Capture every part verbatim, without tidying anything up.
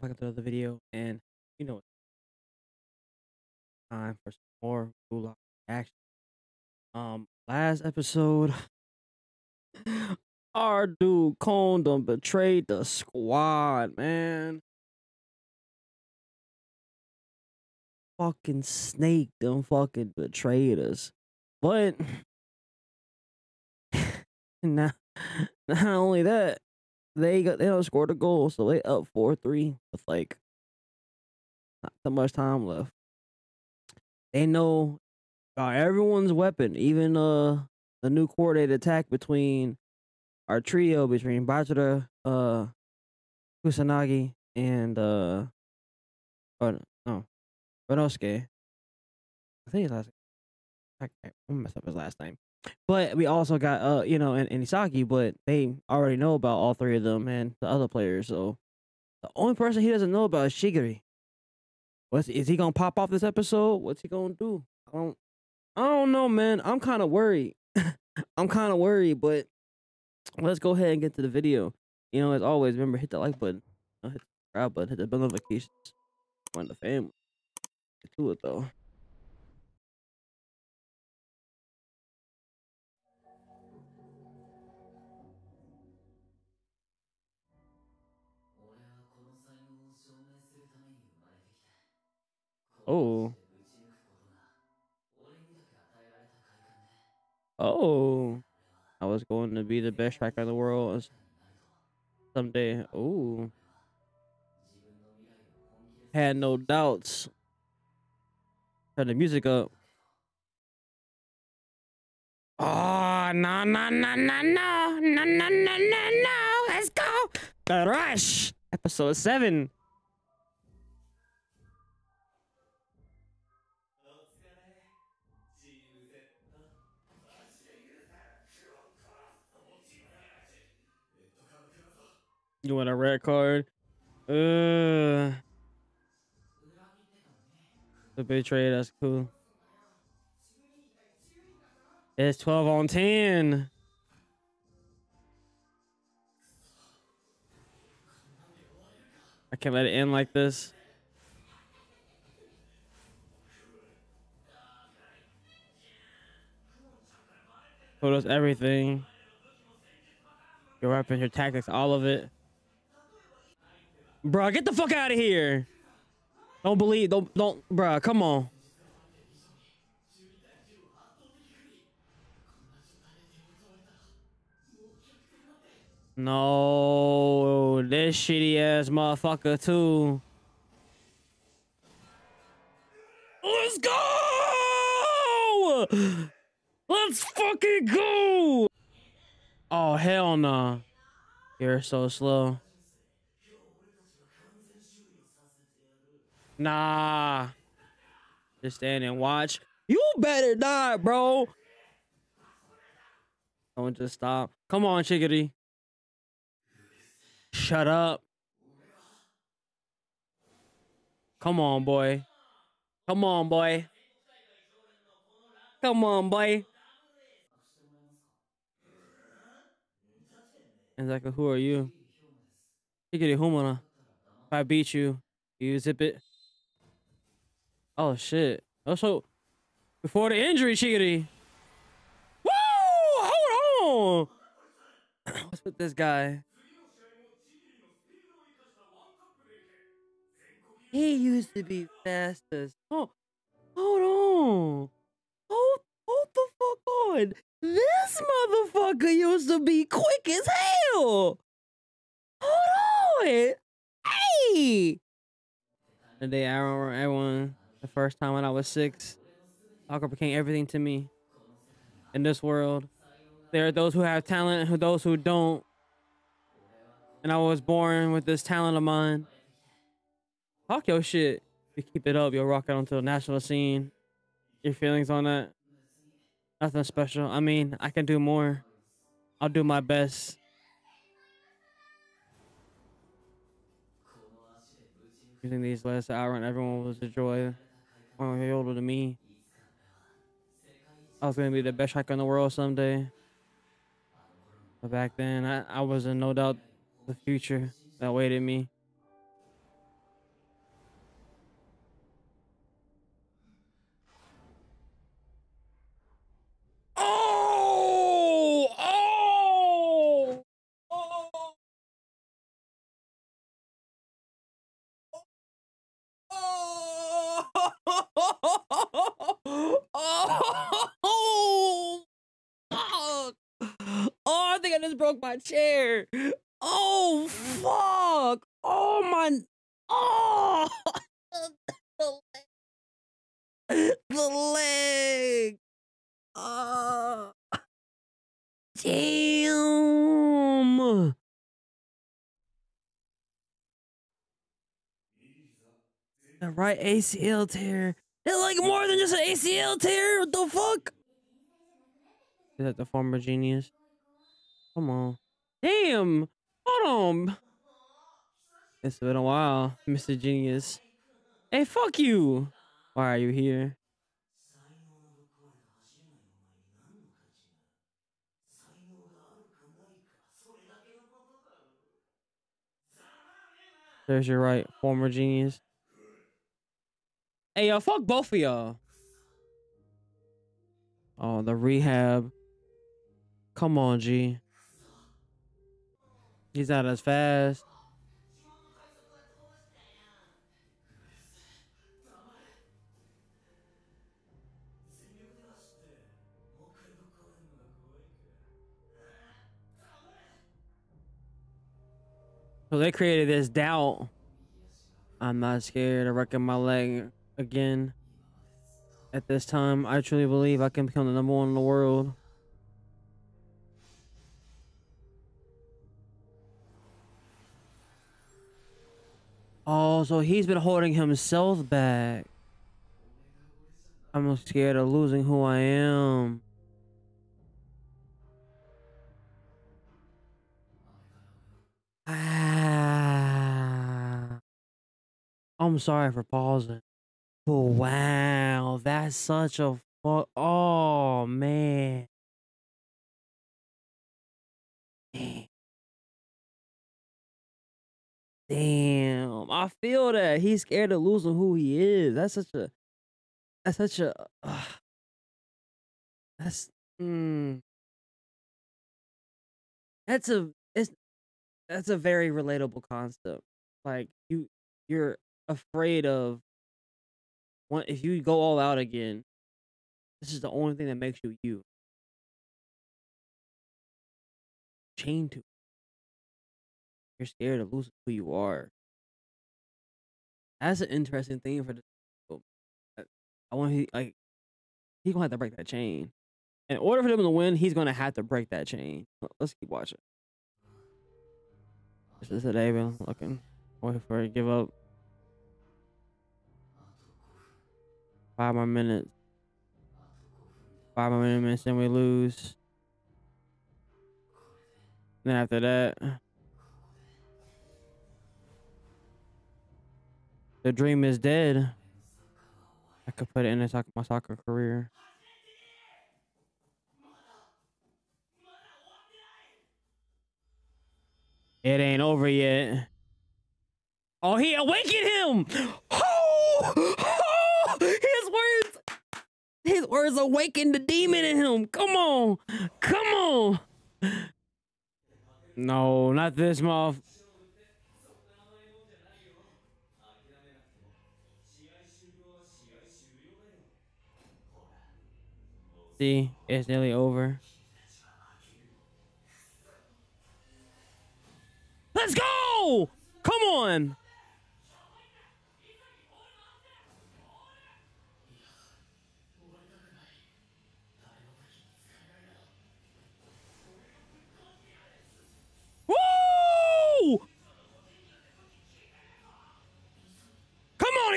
Back at the other video, and you know it's time for some more Blue Lock action. Um, last episode, our dude Condom betrayed the squad, man. Fucking snake, them fucking betrayed us. But now, not only that. They got they don't score the goal, so they up four three with like not that much time left. They know uh, everyone's weapon, even uh the new coordinated attack between our trio between Bachira, uh Kusanagi, and uh oh no Renosuke. I think his last name. I messed up his last name. But we also got, uh, you know, and, and Isagi, but they already know about all three of them and the other players. So the only person he doesn't know about is Chigiri. What's, is he going to pop off this episode? What's he going to do? I don't, I don't know, man. I'm kind of worried. I'm kind of worried, but let's go ahead and get to the video. You know, as always, remember, hit that like button, hit the subscribe button, hit the bell notifications. Join the family. Get to it, though. Oh. Oh. I was going to be the best tracker in the world someday. Oh. Had no doubts. Turn the music up. Oh, no, no, no, no, no. No, no, no, no, no. Let's go. The Rush. Episode seven. You want a red card? Uh, the betrayed, that's cool. It's twelve on ten. I can't let it end like this. Told us everything. Your weapons, your tactics, all of it. Bruh, get the fuck out of here. Don't believe, don't, don't, bruh, come on. No, this shitty ass motherfucker too. Let's go! Let's fucking go! Oh, hell no. You're so slow. Nah, just stand and watch. You better die, bro. Don't just stop. Come on, Chigiri. Shut up. Come on, boy. Come on, boy. Come on, boy. Exactly. Who are you? Chigiri Humana. If I beat you, you zip it. Oh, shit. Also, before the injury, Chigiri. Woo! Hold on! What's with this guy? He used to be fast as... Oh, hold on. Hold, hold the fuck on. This motherfucker used to be quick as hell. Hold on. Hey! The day I remember everyone... The first time when I was six, soccer became everything to me. In this world, there are those who have talent and those who don't. And I was born with this talent of mine. Talk your shit. If you keep it up, you'll rock out onto the national scene. Your feelings on that? Nothing special. I mean, I can do more. I'll do my best. Using these last hour and everyone was a joy. One year older than me. I was going to be the best hiker in the world someday. But back then, I, I was in no doubt the future that waited me. broke my chair. Oh, fuck. Oh, my. Oh. The leg. The leg. Oh. Damn. The right A C L tear. It's like more than just an A C L tear. What the fuck? Is that the former genius? Come on. Damn. Hold on. It's been a while, Mister Genius. Hey, fuck you. Why are you here? There's your right, former genius. Hey, y'all, fuck both of y'all. Oh, the rehab. Come on, G. He's not as fast. So they created this doubt. I'm not scared. I reckon my leg again. At this time, I truly believe I can become the number one in the world. Oh, so he's been holding himself back. I'm scared of losing who I am. Ah. I'm sorry for pausing. Oh, wow, that's such a fuck. Oh, man. Damn. Damn. I feel that. He's scared of losing who he is. That's such a. That's such a. Uh, that's. Mm, that's a. It's, that's a very relatable concept. Like, you, you're afraid of. If you go all out again, this is the only thing that makes you you. Chained to it. You're scared of losing who you are. That's an interesting thing for the people. I want he like he's gonna have to break that chain. In order for them to win, he's gonna have to break that chain. Let's keep watching. This is the day been looking. Wait for it to give up. Five more minutes. Five more minutes, then we lose. And then after that, the dream is dead. I could put it in soccer, my soccer career. It ain't over yet. Oh, he awakened him! Oh! His words, his words awaken the demon in him. Come on, come on. No, not this month. See, it's nearly over. Let's go! Come on.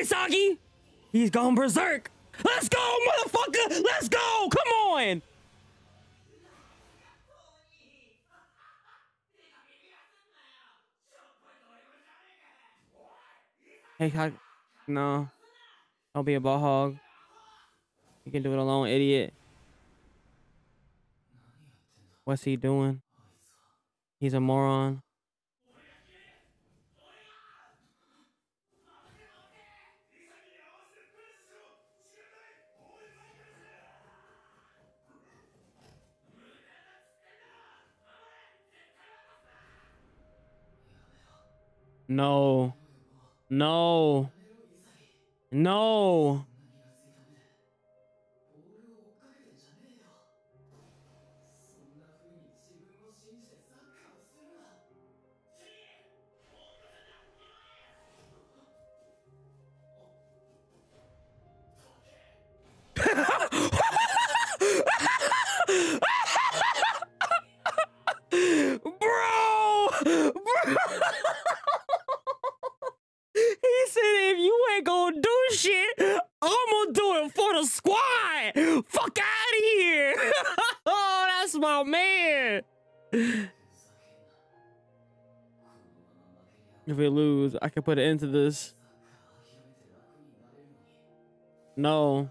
Isagi, he's gone berserk. Let's go, motherfucker. Let's go. Come on. Hey, I, no, don't be a ball hog. You can do it alone, idiot. What's he doing? He's a moron. No, no, no. ain't gonna do shit, I'm gonna do it for the squad. Fuck out of here. Oh, that's my man. If we lose, I can put an end to this. No.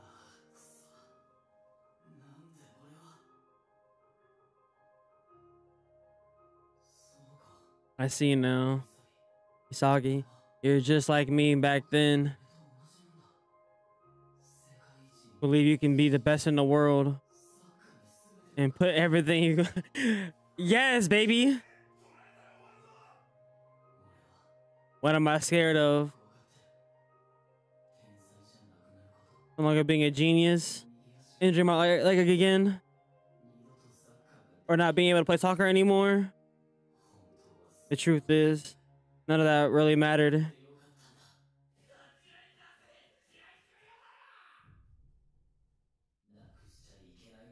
I see now. Isagi, you're just like me back then. Believe you can be the best in the world. And put everything you... Yes, baby! What am I scared of? No longer being a genius? Injuring my leg again? Or not being able to play soccer anymore? The truth is, none of that really mattered.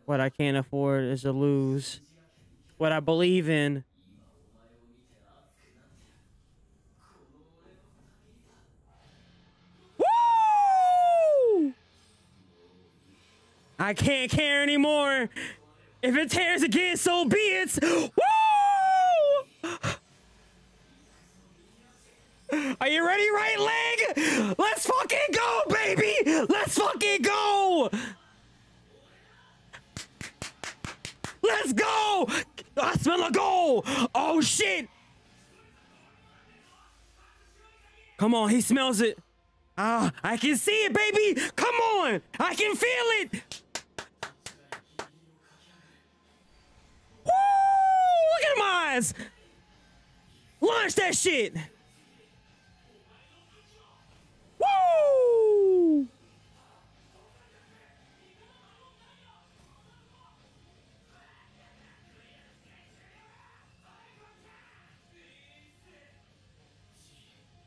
What I can't afford is to lose. What I believe in. Woo! I can't care anymore. If it tears again, so be it. Woo! Are you ready, right leg? Let's fucking go, baby! Let's fucking go! Let's go! I smell a goal! Oh, shit! Come on, he smells it. Ah, I can see it, baby! Come on! I can feel it! Woo! Look at my eyes! Launch that shit! Woo!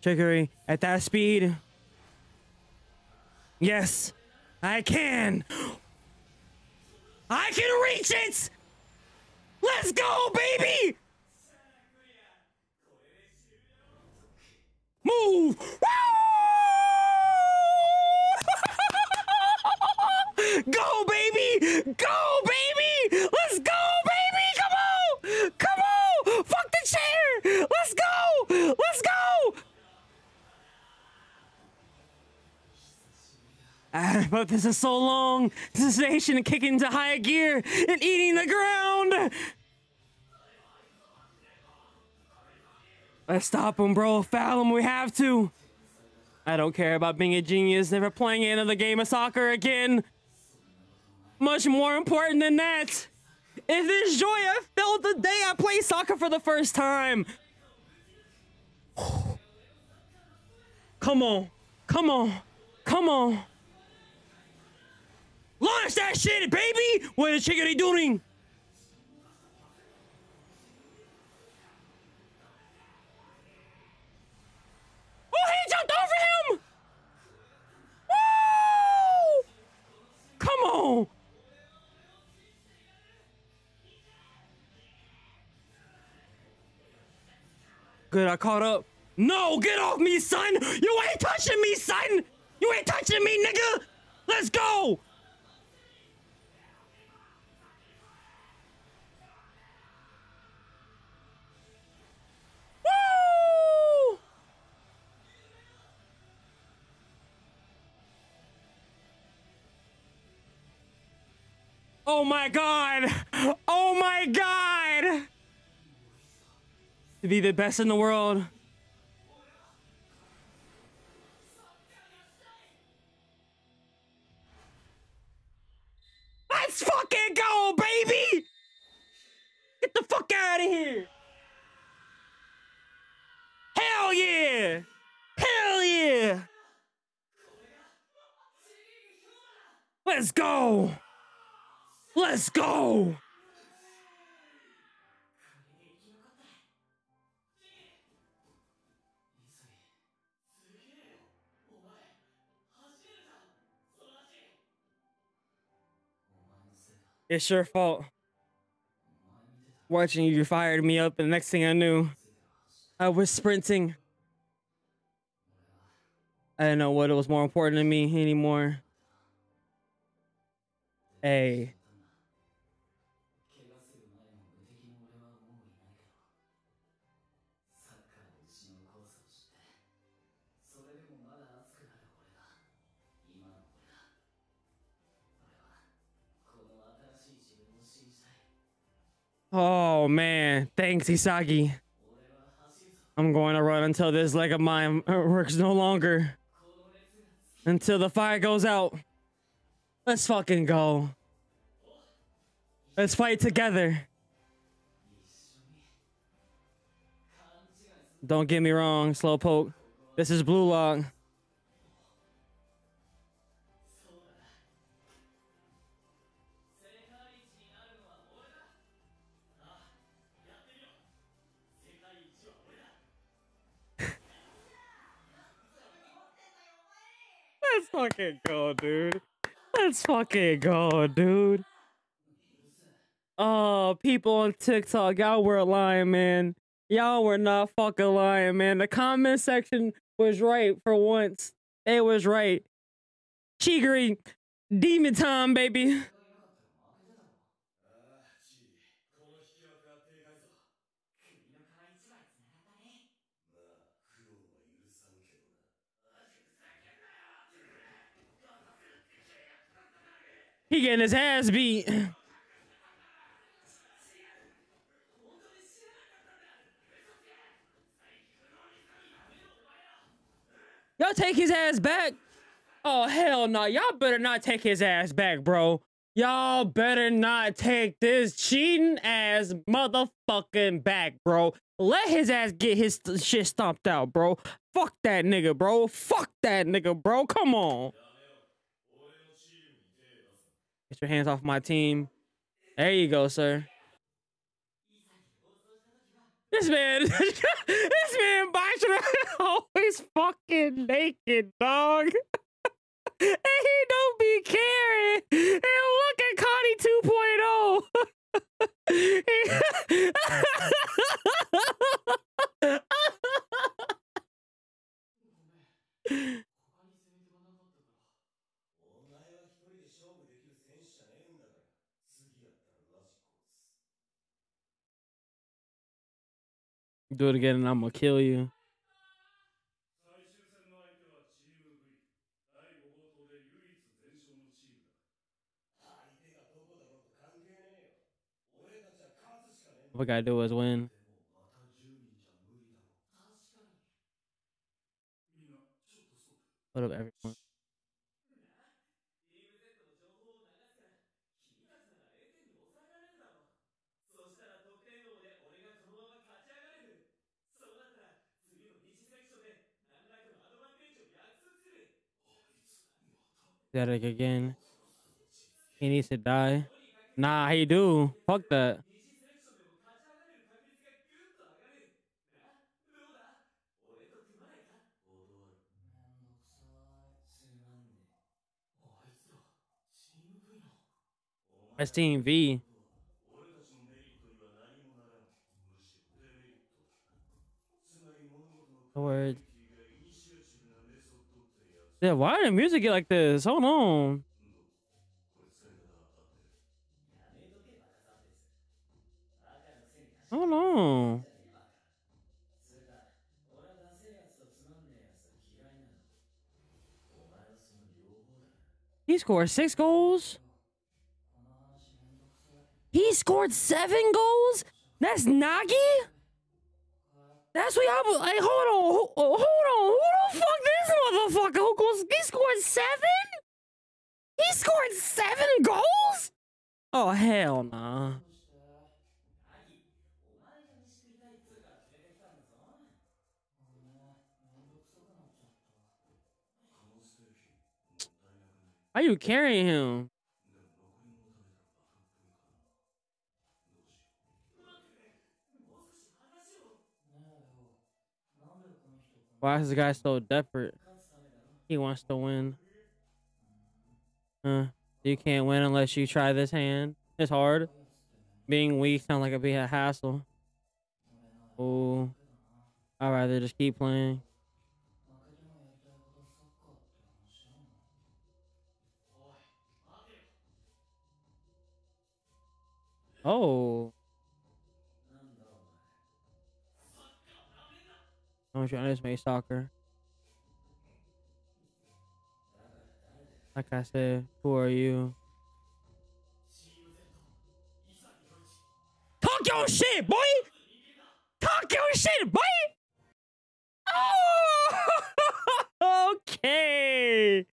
Chigiri, at that speed. Yes, I can. I can reach it. Let's go, baby. Move. Woo! Go, baby! Go, baby! Let's go, baby! Come on! Come on! Fuck the chair! Let's go! Let's go! Ah, but this is so long. This sensation kicking into higher gear and eating the ground. Let's stop him, bro. Foul him. We have to. I don't care about being a genius. Never playing another game of soccer again. Much more important than that is this joy I felt the day I played soccer for the first time. Come on, come on, come on. Launch that shit, baby! What is Chigiri doing? Oh, he jumped over him! Woo! Come on! Good, I caught up. No, get off me, son! You ain't touching me, son! You ain't touching me, nigga! Let's go! Woo! Oh my God! Oh my God! To be the best in the world. Let's fucking go, baby! Get the fuck out of here! Hell yeah! Hell yeah! Let's go! Let's go! It's your fault. Watching you, you fired me up, and the next thing I knew, I was sprinting. I didn't know what was more important to me anymore. Hey. Oh man, thanks Isagi. I'm going to run until this leg of mine works no longer. Until the fire goes out. Let's fucking go. Let's fight together. Don't get me wrong, Slowpoke. This is Blue Lock. Let's fucking go, dude. Let's fucking go, dude. Oh, people on TikTok, y'all were lying, man. Y'all were not fucking lying, man. The comment section was right for once. It was right. Chigiri, demon time, baby. He getting his ass beat. Y'all take his ass back? Oh, hell no. Nah. Y'all better not take his ass back, bro. Y'all better not take this cheating ass motherfucking back, bro. Let his ass get his shit stomped out, bro. Fuck that nigga, bro. Fuck that nigga, bro. Come on. Get your hands off my team. There you go, sir. This man, this man Bachira always fucking naked, dog. And he don't be caring. And look at Connie two point oh. Do it again and I'm gonna kill you. What we gotta do is win. What up, everyone? Derek again. He needs to die. Nah, he do. Fuck that. That's Team V. Words. Yeah, why did music get like this? Hold on. Hold on. He scored six goals. He scored seven goals? That's Nagi? That's what y'all... Hey, hold on. Hold on. Who the fuck this motherfucker who goes... He scored seven? He scored seven goals? Oh, hell nah. Why are you carrying him? Why is this guy so desperate? He wants to win. Huh? You can't win unless you try this hand. It's hard. Being weak sounds like it'd be a hassle. Ooh. I'd rather just keep playing. Oh. I was trying to make soccer. Like I said, who are you? Talk your shit, boy! Talk your shit, boy! Oh! Okay!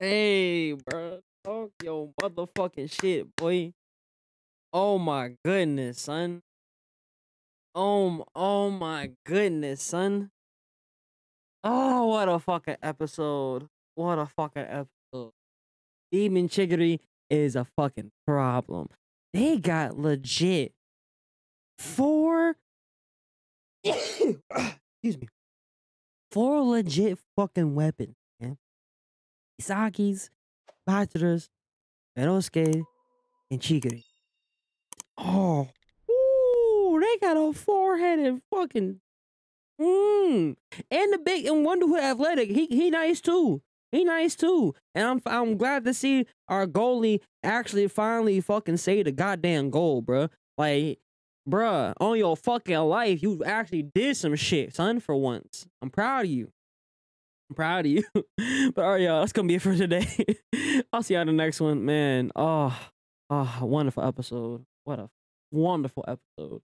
Hey, bro. Talk your motherfucking shit, boy. Oh my goodness, son. Oh, oh my goodness, son. Oh, what a fucking episode. What a fucking episode. Demon Chigiri is a fucking problem. They got legit four... Excuse me. Four legit fucking weapons, man. Isagi's, Bachira's, Inosuke, and Chigiri. Oh. Ooh, they got a four-headed fucking... Mm. And the big and wonderful athletic. He he nice too. He nice too. And I'm I'm glad to see our goalie actually finally fucking say the goddamn goal, bruh. Like, bruh, on your fucking life, you actually did some shit, son, for once. I'm proud of you. I'm proud of you. But alright, y'all, that's gonna be it for today. I'll see y'all in the next one, man. Oh, oh, wonderful episode. What a wonderful episode.